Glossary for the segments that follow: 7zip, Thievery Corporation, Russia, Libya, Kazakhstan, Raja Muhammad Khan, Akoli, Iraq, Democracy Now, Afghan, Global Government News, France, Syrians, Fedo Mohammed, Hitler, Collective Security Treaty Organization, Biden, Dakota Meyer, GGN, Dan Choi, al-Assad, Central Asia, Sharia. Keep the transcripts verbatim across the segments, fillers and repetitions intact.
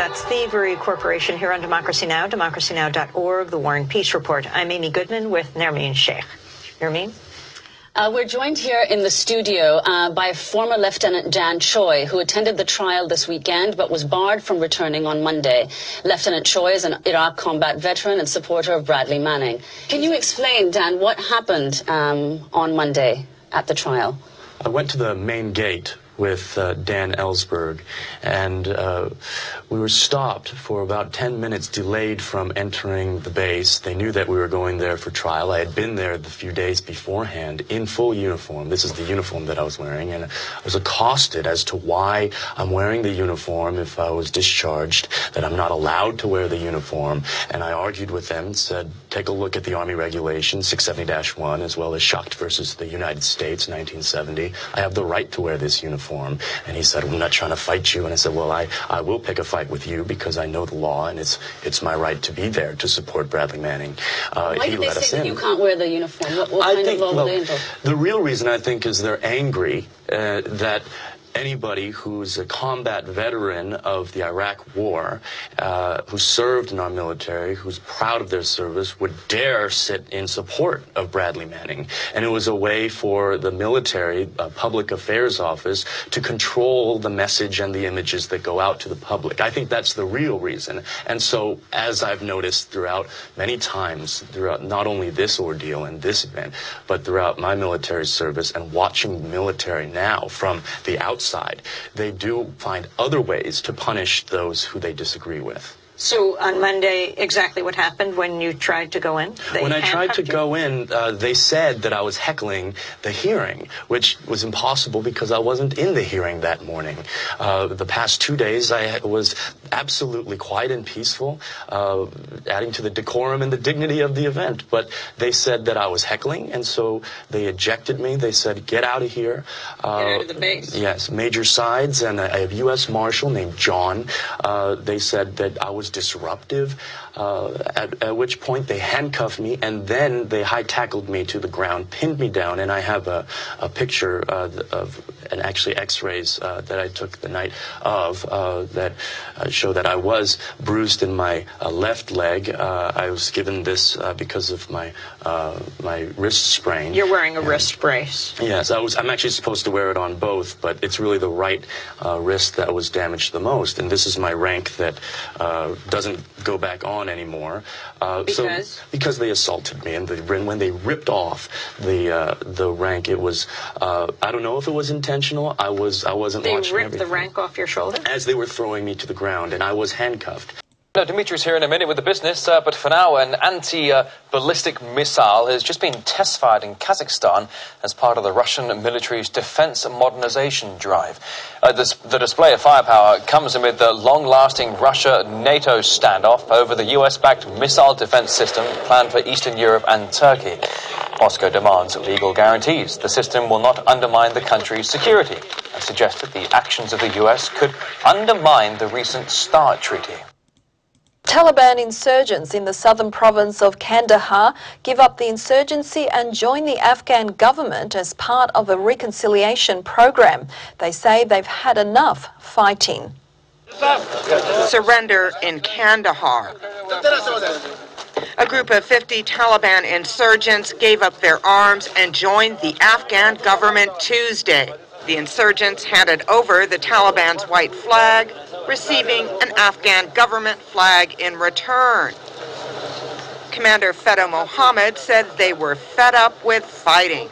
That's Thievery Corporation here on Democracy Now!, democracy now dot org, The War and Peace Report. I'm Amy Goodman with Nermeen Sheikh. Nermeen? Uh, we're joined here in the studio uh, by former Lieutenant Dan Choi, who attended the trial this weekend but was barred from returning on Monday. Lieutenant Choi is an Iraq combat veteran and supporter of Bradley Manning. Can you explain, Dan, what happened um, on Monday at the trial? I went to the main gate with uh, Dan Ellsberg, and uh, we were stopped for about ten minutes, delayed from entering the base. They knew that we were going there for trial. I had been there the few days beforehand in full uniform. This is the uniform that I was wearing, and I was accosted as to why I'm wearing the uniform if I was discharged, that I'm not allowed to wear the uniform. And I argued with them and said, take a look at the Army Regulations six seventy dash one, as well as Schacht versus the United States, nineteen seventy. I have the right to wear this uniform. And he said, well, I'm not trying to fight you. And I said, well, I, I will pick a fight with you because I know the law, and it's it's my right to be there to support Bradley Manning. Uh, Why did they say that you can't wear the uniform? What, what kind of law will they invoke? The real reason, I think, is they're angry uh, that anybody who's a combat veteran of the Iraq war, uh, who served in our military, who's proud of their service, would dare sit in support of Bradley Manning. And it was a way for the military, uh, public affairs office, to control the message and the images that go out to the public. I think that's the real reason. And so, as I've noticed throughout many times, throughout not only this ordeal and this event, but throughout my military service and watching the military now from the outside, Outside, they do find other ways to punish those who they disagree with. So on Monday, exactly what happened when you tried to go in? They when I tried to you. go in, uh, they said that I was heckling the hearing, which was impossible because I wasn't in the hearing that morning. Uh, the past two days, I was absolutely quiet and peaceful, uh, adding to the decorum and the dignity of the event. But they said that I was heckling, and so they ejected me. They said, get out of here. Uh, get out of the base. Yes, Major Sides and a, a U S Marshal named John. Uh, they said that I was disruptive, uh, at, at which point they handcuffed me, and then they high-tackled me to the ground, pinned me down, and I have a, a picture uh, of, and actually x-rays uh, that I took the night of uh, that show that I was bruised in my uh, left leg. Uh, I was given this uh, because of my uh, my wrist sprain. You're wearing a and, wrist brace. Yes, I was, I'm actually supposed to wear it on both, but it's really the right uh, wrist that was damaged the most, and this is my rank that uh, doesn't go back on anymore. Uh, because? So, because they assaulted me, and they, when they ripped off the uh, the rank, it was, uh, I don't know if it was intentional. I, was, I wasn't they watching They ripped everything. The rank off your shoulder? As they were throwing me to the ground, and I was handcuffed. Now, Dimitri's here in a minute with the business, uh, but for now, an anti-ballistic uh, missile has just been test-fired in Kazakhstan as part of the Russian military's defense modernization drive. Uh, this, the display of firepower comes amid the long-lasting Russia-NATO standoff over the U S-backed missile defense system planned for Eastern Europe and Turkey. Moscow demands legal guarantees the system will not undermine the country's security, and suggests that the actions of the U S could undermine the recent START treaty. Taliban insurgents in the southern province of Kandahar give up the insurgency and join the Afghan government as part of a reconciliation program. They say they've had enough fighting. Surrender in Kandahar. A group of fifty Taliban insurgents gave up their arms and joined the Afghan government Tuesday. The insurgents handed over the Taliban's white flag, receiving an Afghan government flag in return. Commander Fedo Mohammed said they were fed up with fighting.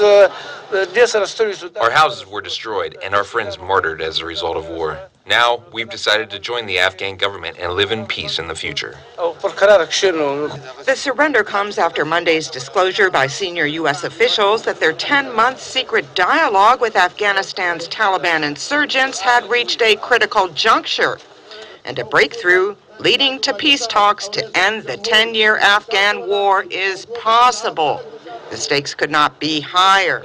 Our houses were destroyed and our friends martyred as a result of war. Now we've decided to join the Afghan government and live in peace in the future. The surrender comes after Monday's disclosure by senior U S officials that their ten month secret dialogue with Afghanistan's Taliban insurgents had reached a critical juncture and a breakthrough leading to peace talks to end the ten year Afghan war is possible. The stakes could not be higher.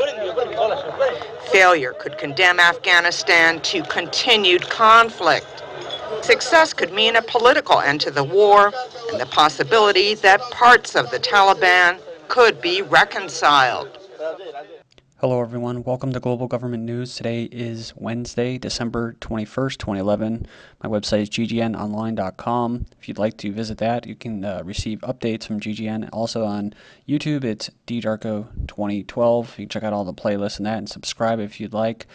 Failure could condemn Afghanistan to continued conflict. Success could mean a political end to the war and the possibility that parts of the Taliban could be reconciled. Hello everyone, welcome to Global Government News. Today is Wednesday, December twenty-first, twenty eleven. My website is G G N online dot com. If you'd like to visit that, you can uh, receive updates from G G N. Also on YouTube, it's D Darko twenty twelve. You can check out all the playlists and that and subscribe if you'd like.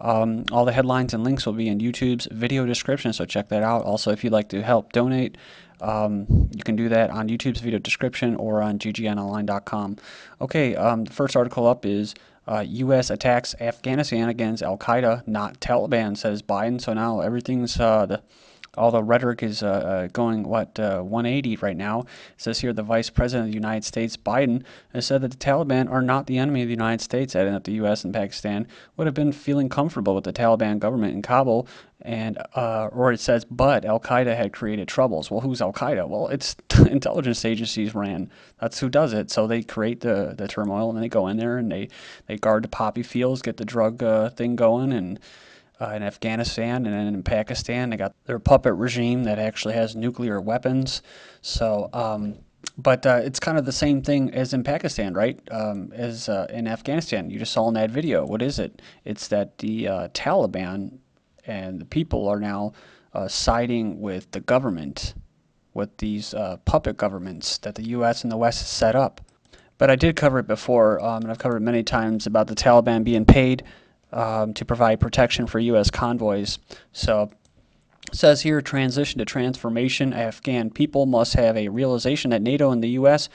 Um, all the headlines and links will be in YouTube's video description, so check that out. Also, if you'd like to help donate, um, you can do that on YouTube's video description or on G G N online dot com. Okay, um, the first article up is uh, U S attacks Afghanistan against Al-Qaeda, not Taliban, says Biden. So now everything's, uh, the, all the rhetoric is uh, uh, going, what, uh, one eighty right now. It says here the Vice President of the United States, Biden, has said that the Taliban are not the enemy of the United States, adding that the U S and Pakistan would have been feeling comfortable with the Taliban government in Kabul. And uh, or it says, but Al-Qaeda had created troubles. Well, who's Al-Qaeda? Well, it's intelligence agencies ran. That's who does it. So they create the, the turmoil, and they go in there, and they, they guard the poppy fields, get the drug uh, thing going, and Uh, in Afghanistan and then in Pakistan, they got their puppet regime that actually has nuclear weapons. So, um, but uh, it's kind of the same thing as in Pakistan, right? Um, as uh, in Afghanistan, you just saw in that video. What is it? It's that the uh, Taliban and the people are now uh, siding with the government, with these uh, puppet governments that the U S and the West has set up. But I did cover it before, um, and I've covered it many times about the Taliban being paid Um, to provide protection for U S convoys. So it says here, transition to transformation. Afghan people must have a realization that NATO and the U S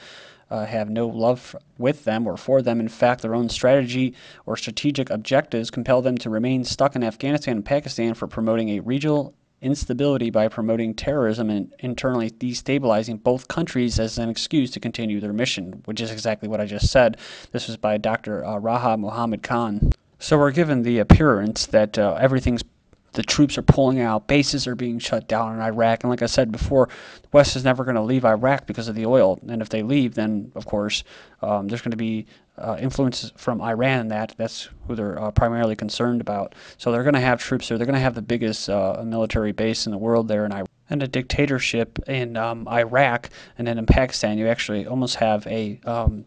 uh, have no love with them or for them. In fact, their own strategy or strategic objectives compel them to remain stuck in Afghanistan and Pakistan for promoting a regional instability by promoting terrorism and internally destabilizing both countries as an excuse to continue their mission, which is exactly what I just said. This was by Doctor Uh, Raja Muhammad Khan. So we're given the appearance that uh, everything's, the troops are pulling out, bases are being shut down in Iraq, and like I said before, the West is never going to leave Iraq because of the oil, and if they leave, then of course um, there's going to be uh, influences from Iran. That that's who they're uh, primarily concerned about. So they're going to have troops there. They're going to have the biggest uh, military base in the world there in Iraq, and a dictatorship in um, Iraq, and then in Pakistan, you actually almost have a um,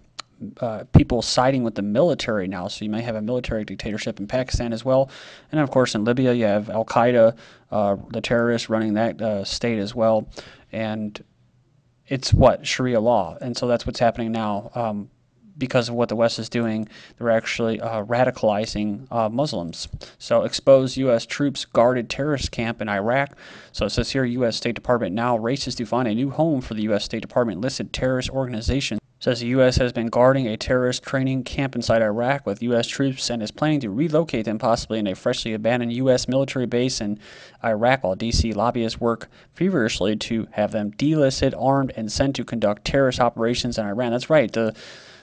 Uh, people siding with the military now, so you may have a military dictatorship in Pakistan as well, and of course in Libya you have Al-Qaeda, uh, the terrorists running that uh, state as well, and it's what, Sharia law, and so that's what's happening now. Um, because of what the West is doing, they're actually uh, radicalizing uh, Muslims. So expose U S troops guarded terrorist camp in Iraq. So it says here, U S State Department now races to find a new home for the U S State Department listed terrorist organization. It says the U S has been guarding a terrorist training camp inside Iraq with U S troops and is planning to relocate them possibly in a freshly abandoned U S military base in Iraq, while D C lobbyists work feverishly to have them delisted, armed, and sent to conduct terrorist operations in Iran. That's right. The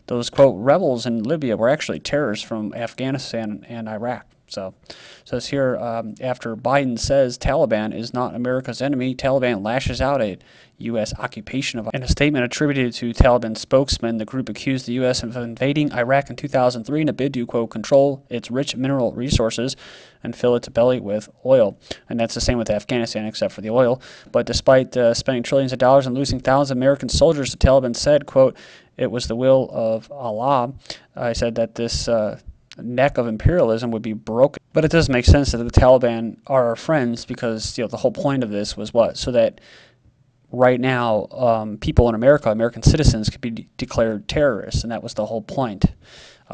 Those, quote, rebels in Libya were actually terrorists from Afghanistan and Iraq. So it says here, um, after Biden says Taliban is not America's enemy, Taliban lashes out at U S occupation of Iraq. In a statement attributed to Taliban spokesman, the group accused the U S of invading Iraq in two thousand three in a bid to, quote, control its rich mineral resources and fill its belly with oil. And that's the same with Afghanistan except for the oil. But despite uh, spending trillions of dollars and losing thousands of American soldiers, the Taliban said, quote, it was the will of Allah. I said that this uh, neck of imperialism would be broken. But it does make sense that the Taliban are our friends because, you know, the whole point of this was what? So that right now um, people in America, American citizens, could be de declared terrorists, and that was the whole point,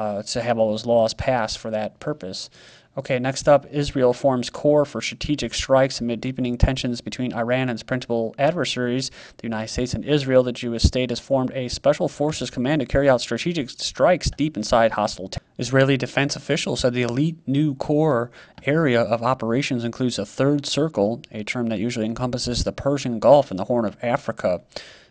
uh, to have all those laws passed for that purpose. Okay, next up, Israel forms core for strategic strikes amid deepening tensions between Iran and its principal adversaries, the United States and Israel. The Jewish state has formed a special forces command to carry out strategic strikes deep inside hostile territory. Israeli defense officials said the elite new core area of operations includes a third circle, a term that usually encompasses the Persian Gulf and the Horn of Africa.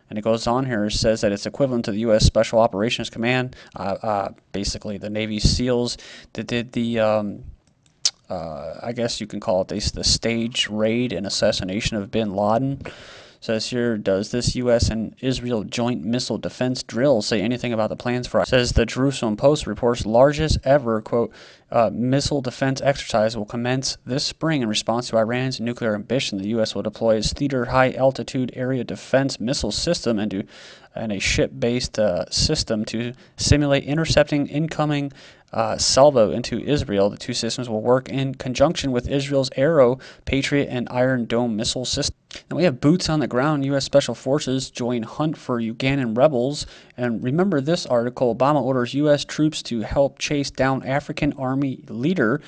And it goes on here, it says that it's equivalent to the U S Special Operations Command, uh, uh, basically the Navy SEALs that did the, um, uh, I guess you can call it the, the stage raid and assassination of bin Laden. It says here, does this U S and Israel joint missile defense drill say anything about the plans for? It says the Jerusalem Post reports largest ever, quote, uh, missile defense exercise will commence this spring in response to Iran's nuclear ambition. The U S will deploy its theater high altitude area defense missile system into and a ship-based uh, system to simulate intercepting incoming uh, salvo into Israel. The two systems will work in conjunction with Israel's Arrow, Patriot, and Iron Dome missile system. Now we have boots on the ground. U S Special Forces join hunt for Ugandan rebels. And remember this article, Obama orders U S troops to help chase down African army leader.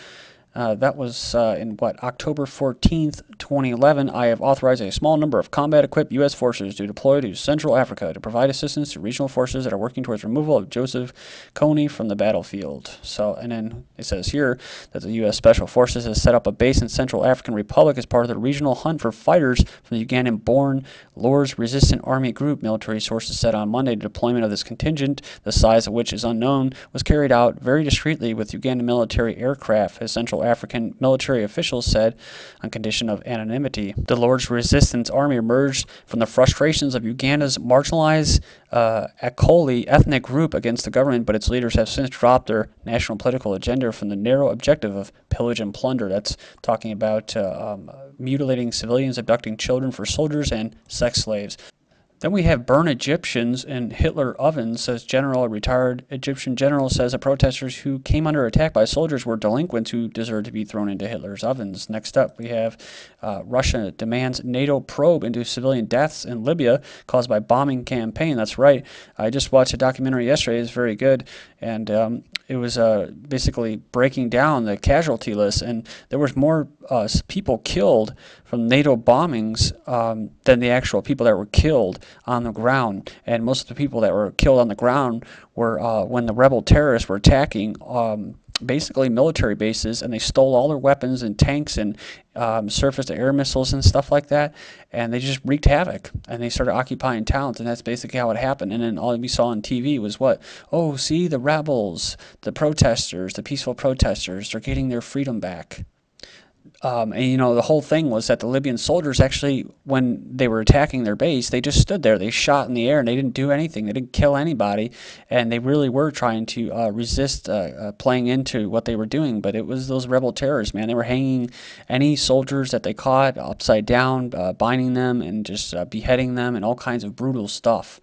Uh, that was uh, in, what, October fourteenth, twenty eleven. I have authorized a small number of combat-equipped U S forces to deploy to Central Africa to provide assistance to regional forces that are working towards removal of Joseph Kony from the battlefield. So, and then it says here that the U S Special Forces has set up a base in Central African Republic as part of the regional hunt for fighters from the Ugandan-born Lord's Resistance Army group. Military sources said on Monday the deployment of this contingent, the size of which is unknown, was carried out very discreetly with Ugandan military aircraft, as Central African military officials said, on condition of anonymity. The Lord's Resistance Army emerged from the frustrations of Uganda's marginalized uh, Akoli ethnic group against the government, but its leaders have since dropped their national political agenda from the narrow objective of pillage and plunder. That's talking about uh, um, mutilating civilians, abducting children for soldiers, and sex slaves. Then we have burn Egyptians in Hitler ovens, says general. A retired Egyptian general says the protesters who came under attack by soldiers were delinquents who deserved to be thrown into Hitler's ovens. Next up, we have uh, Russia demands NATO probe into civilian deaths in Libya caused by bombing campaign. That's right. I just watched a documentary yesterday. It's very good. And um, it was uh, basically breaking down the casualty list. And there was more uh, people killed from NATO bombings um, than the actual people that were killed on the ground. And most of the people that were killed on the ground were uh, when the rebel terrorists were attacking um, basically military bases, and they stole all their weapons and tanks and um, surface-to-air missiles and stuff like that, and they just wreaked havoc, and they started occupying towns, and that's basically how it happened. And then all we saw on T V was what? Oh, see, the rebels, the protesters, the peaceful protesters, they're getting their freedom back. Um, and, you know, the whole thing was that the Libyan soldiers actually, when they were attacking their base, they just stood there. They shot in the air, and they didn't do anything. They didn't kill anybody, and they really were trying to uh, resist uh, uh, playing into what they were doing. But it was those rebel terrorists, man. They were hanging any soldiers that they caught upside down, uh, binding them, and just uh, beheading them, and all kinds of brutal stuff.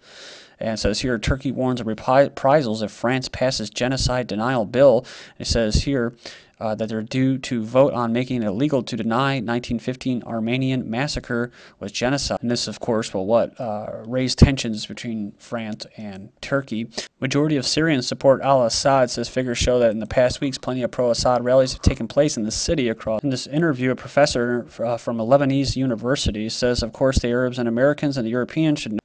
And it says here, Turkey warns of reprisals if France passes genocide denial bill. It says here uh, that they're due to vote on making it illegal to deny nineteen fifteen Armenian massacre was genocide. And this, of course, will what uh, raise tensions between France and Turkey. Majority of Syrians support al-Assad, says figures show that in the past weeks, plenty of pro-Assad rallies have taken place in the city across. In this interview, a professor uh, from a Lebanese university says, of course, the Arabs and Americans and the Europeans should know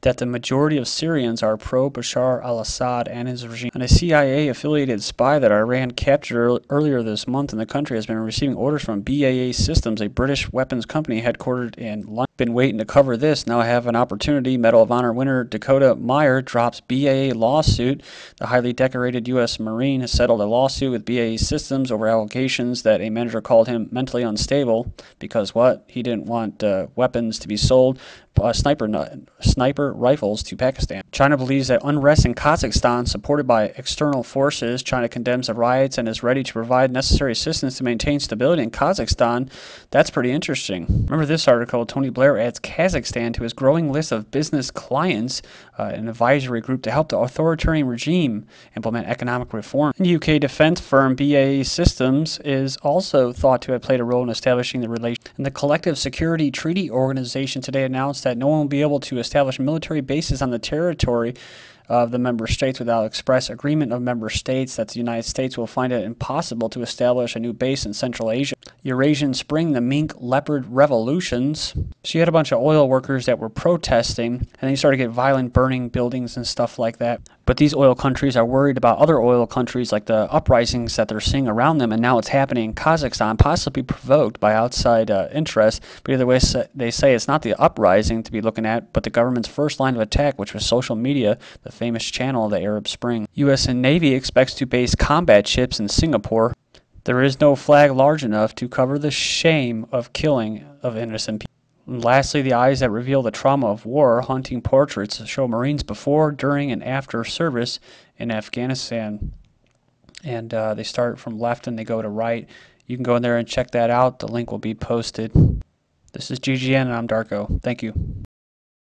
that the majority of Syrians are pro-Bashar al-Assad and his regime. And a C I A-affiliated spy that Iran captured earlier this month in the country has been receiving orders from B A E Systems, a British weapons company headquartered in London. Been waiting to cover this. Now I have an opportunity. Medal of Honor winner Dakota Meyer drops B A E lawsuit. The highly decorated U S Marine has settled a lawsuit with B A E Systems over allegations that a manager called him mentally unstable because what? He didn't want uh, weapons to be sold, uh, sniper, sniper rifles to Pakistan. China believes that unrest in Kazakhstan supported by external forces. China condemns the riots and is ready to provide necessary assistance to maintain stability in Kazakhstan. That's pretty interesting. Remember this article, Tony Blair adds Kazakhstan to his growing list of business clients, uh, an advisory group to help the authoritarian regime implement economic reform. And U K defense firm B A E Systems is also thought to have played a role in establishing the relation. And the Collective Security Treaty Organization today announced that no one will be able to establish military bases on the territory of the member states without express agreement of member states. That the United States will find it impossible to establish a new base in Central Asia. Eurasian Spring, the mink leopard revolutions. So you had a bunch of oil workers that were protesting, and they started to get violent, burning buildings and stuff like that. But these oil countries are worried about other oil countries, like the uprisings that they're seeing around them, and now it's happening in Kazakhstan, possibly provoked by outside uh, interests. But either way, they say it's not the uprising to be looking at, but the government's first line of attack, which was social media, the famous channel of the Arab Spring. U S and Navy expects to base combat ships in Singapore. There is no flag large enough to cover the shame of killing of innocent people. And lastly, the eyes that reveal the trauma of war, hunting portraits show Marines before, during, and after service in Afghanistan. And uh, they start from left and they go to right. You can go in there and check that out. The link will be posted. This is G G N, and I'm Darko. Thank you.